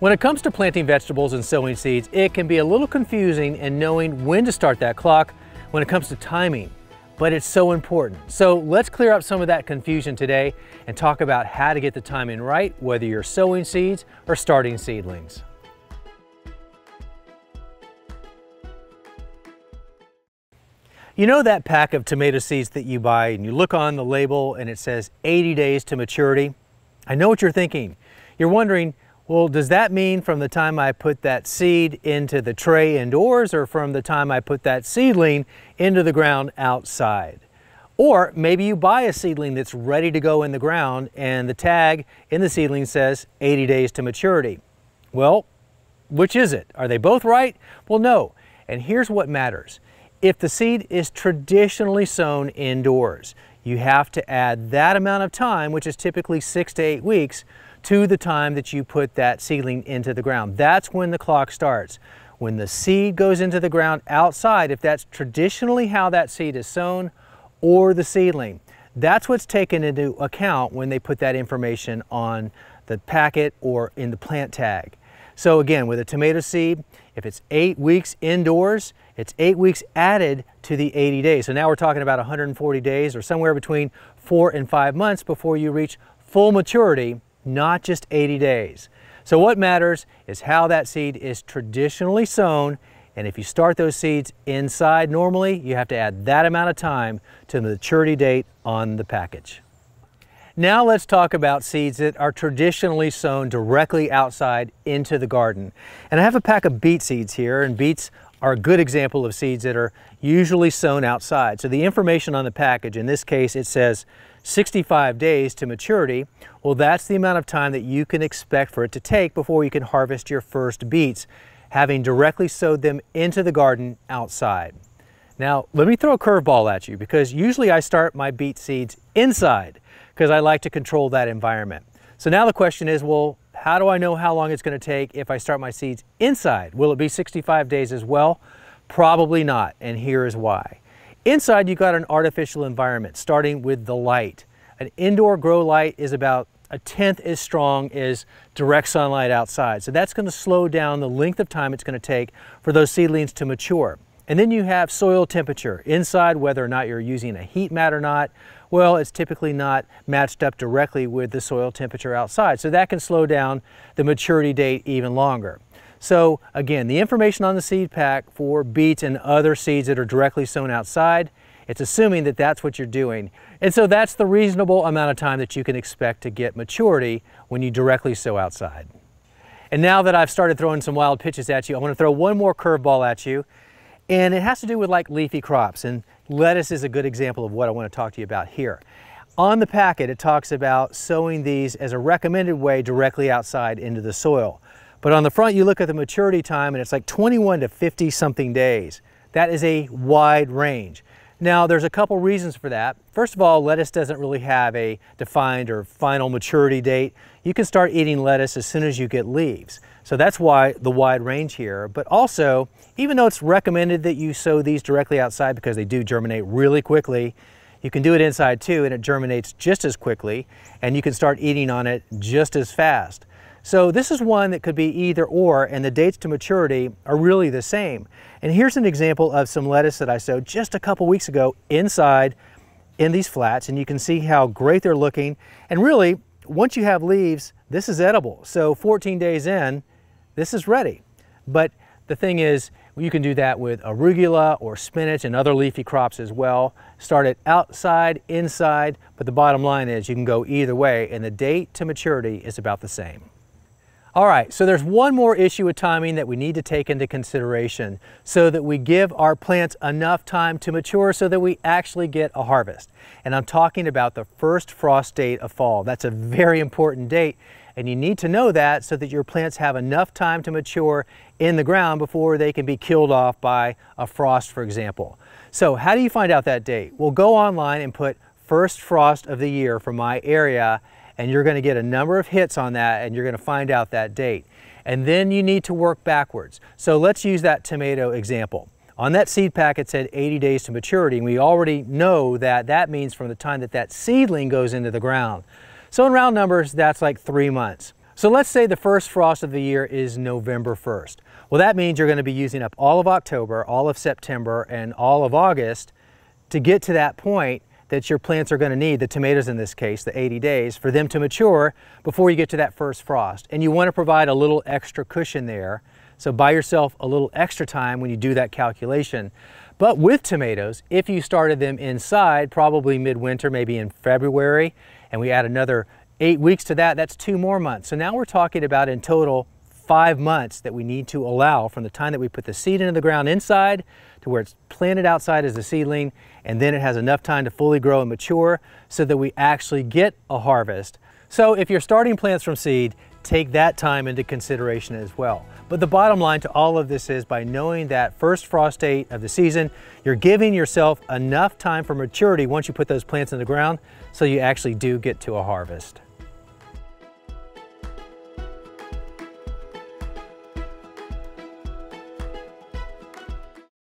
When it comes to planting vegetables and sowing seeds, it can be a little confusing in knowing when to start that clock when it comes to timing, but it's so important. So let's clear up some of that confusion today and talk about how to get the timing right, whether you're sowing seeds or starting seedlings. You know that pack of tomato seeds that you buy and you look on the label and it says 80 days to maturity? I know what you're thinking. You're wondering, well, does that mean from the time I put that seed into the tray indoors or from the time I put that seedling into the ground outside? Or maybe you buy a seedling that's ready to go in the ground and the tag in the seedling says 80 days to maturity. Well, which is it? Are they both right? Well, no. And here's what matters. If the seed is traditionally sown indoors, you have to add that amount of time, which is typically 6 to 8 weeks, to the time that you put that seedling into the ground. That's when the clock starts. When the seed goes into the ground outside, if that's traditionally how that seed is sown or the seedling, that's what's taken into account when they put that information on the packet or in the plant tag. So again, with a tomato seed, if it's 8 weeks indoors, it's 8 weeks added to the 80 days. So now we're talking about 140 days or somewhere between 4 and 5 months before you reach full maturity, not just 80 days. So what matters is how that seed is traditionally sown. And if you start those seeds inside normally, you have to add that amount of time to the maturity date on the package. Now let's talk about seeds that are traditionally sown directly outside into the garden. And I have a pack of beet seeds here, and beets are a good example of seeds that are usually sown outside. So the information on the package, in this case, it says 65 days to maturity. Well, that's the amount of time that you can expect for it to take before you can harvest your first beets, having directly sowed them into the garden outside. Now, let me throw a curveball at you, because usually I start my beet seeds inside, because I like to control that environment. So now the question is, well, how do I know how long it's going to take if I start my seeds inside? Will it be 65 days as well? Probably not, and here is why. Inside, you've got an artificial environment, starting with the light. An indoor grow light is about 1/10 as strong as direct sunlight outside. So that's going to slow down the length of time it's going to take for those seedlings to mature. And then you have soil temperature inside, whether or not you're using a heat mat or not. Well, it's typically not matched up directly with the soil temperature outside. So that can slow down the maturity date even longer. So again, the information on the seed pack for beets and other seeds that are directly sown outside, it's assuming that that's what you're doing. And so that's the reasonable amount of time that you can expect to get maturity when you directly sow outside. And now that I've started throwing some wild pitches at you, I want to throw one more curveball at you. And it has to do with like leafy crops, and lettuce is a good example of what I want to talk to you about here. On the packet, it talks about sowing these as a recommended way directly outside into the soil. But on the front, you look at the maturity time and it's like 21 to 50 something days. That is a wide range. Now, there's a couple reasons for that. First of all, lettuce doesn't really have a defined or final maturity date. You can start eating lettuce as soon as you get leaves. So that's why the wide range here. But also, even though it's recommended that you sow these directly outside because they do germinate really quickly, you can do it inside too, and it germinates just as quickly, and you can start eating on it just as fast. So this is one that could be either or, and the dates to maturity are really the same. And here's an example of some lettuce that I sowed just a couple weeks ago inside in these flats, and you can see how great they're looking. And really, once you have leaves, this is edible. So 14 days in, this is ready. But the thing is, you can do that with arugula or spinach and other leafy crops as well. Start it outside, inside, but the bottom line is you can go either way, and the date to maturity is about the same. All right, so there's one more issue with timing that we need to take into consideration so that we give our plants enough time to mature so that we actually get a harvest. And I'm talking about the first frost date of fall. That's a very important date, and you need to know that so that your plants have enough time to mature in the ground before they can be killed off by a frost, for example. So how do you find out that date? Well, go online and put first frost of the year for my area, and you're going to get a number of hits on that, and you're going to find out that date. And then you need to work backwards. So let's use that tomato example. On that seed pack, it said 80 days to maturity, and we already know that that means from the time that that seedling goes into the ground. So in round numbers, that's like 3 months. So let's say the first frost of the year is November 1st. Well, that means you're going to be using up all of October, all of September, and all of August to get to that point that your plants are going to need, the tomatoes in this case, the 80 days, for them to mature before you get to that first frost. And you want to provide a little extra cushion there. So buy yourself a little extra time when you do that calculation. But with tomatoes, if you started them inside, probably midwinter, maybe in February, and we add another 8 weeks to that, that's 2 more months. So now we're talking about in total 5 months that we need to allow from the time that we put the seed into the ground inside to where it's planted outside as a seedling, and then it has enough time to fully grow and mature so that we actually get a harvest. So if you're starting plants from seed, take that time into consideration as well. But the bottom line to all of this is, by knowing that first frost date of the season, you're giving yourself enough time for maturity once you put those plants in the ground so you actually do get to a harvest.